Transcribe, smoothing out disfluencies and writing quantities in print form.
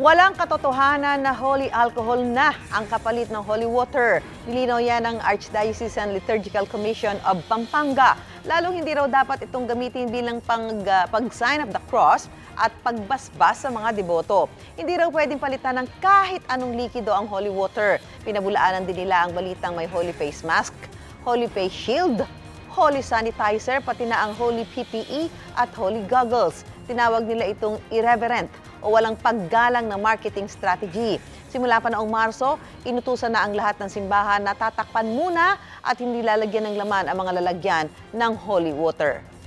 Walang katotohanan na holy alcohol na ang kapalit ng holy water. Nilinaw yan ng Archdiocese and Liturgical Commission of Pampanga. Lalong hindi raw dapat itong gamitin bilang pag-sign of the cross at pagbasbas sa mga deboto. Hindi raw pwedeng palitan ng kahit anong likido ang holy water. Pinabulaanan din nila ang balitang may holy face mask, holy face shield, holy sanitizer, pati na ang holy PPE at holy goggles. Tinawag nila itong irreverent o walang paggalang na marketing strategy. Simula pa noong Marso, inutusan na ang lahat ng simbahan na tatakpan muna at hindi lalagyan ng laman ang mga lalagyan ng holy water.